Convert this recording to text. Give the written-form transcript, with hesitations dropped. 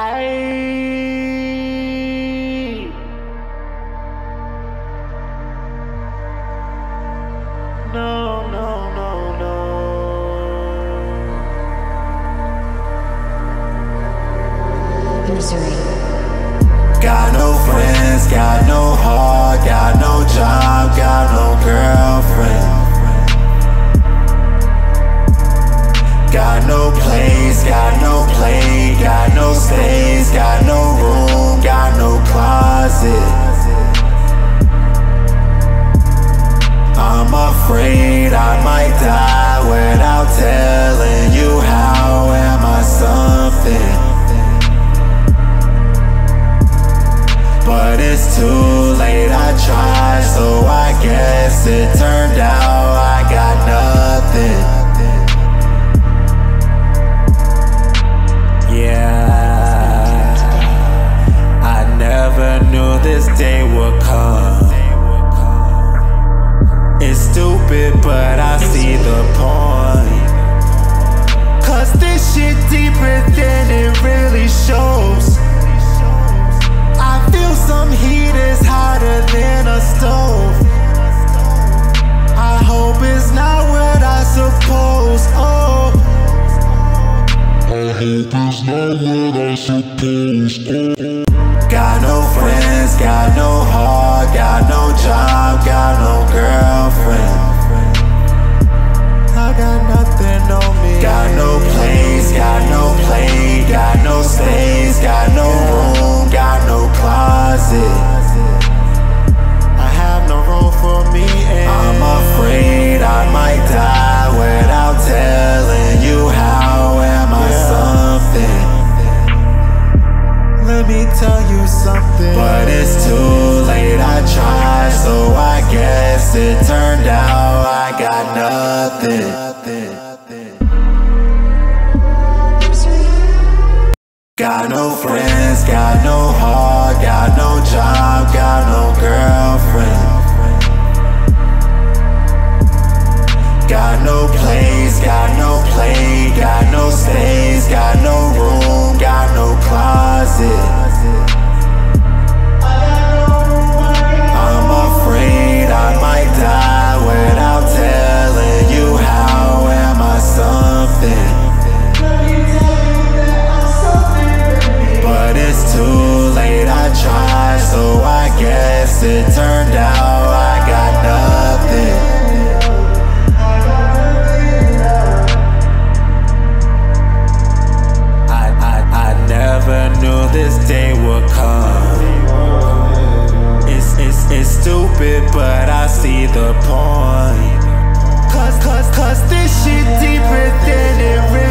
No. Misery. Got no friends, got no heart, got no job, got no girlfriend. Got no place, got no play, got no space, got no room, got no closet. I'm afraid I might die without telling you how. Am I something? But it's too late, I tried, so I guess it turned out I got nothing. Yeah, I never knew this day would come. It's stupid, but I see the point. Cause this shit deeper than it really shows. I feel some heat is hotter than a stove. I hope it's not what I suppose. Oh, I hope it's not what I suppose. Oh. Got no friends, got no heart, got no job, got no girlfriend. I got nothing on me. Got no place, got no play, got no space, got no room, got no closet. I have no room for me, and I'm afraid I might die without telling you how. Am I something? Let me tell you something. But it's too late, I tried, so I guess it turned out I got nothing. Got no friends, got no heart, got no job, got no girlfriend. Got no place, got no play, got no space, got no room, got no closet. It turned out I got nothing. I never knew this day would come. It's stupid, but I see the point. Cause this shit deeper than it really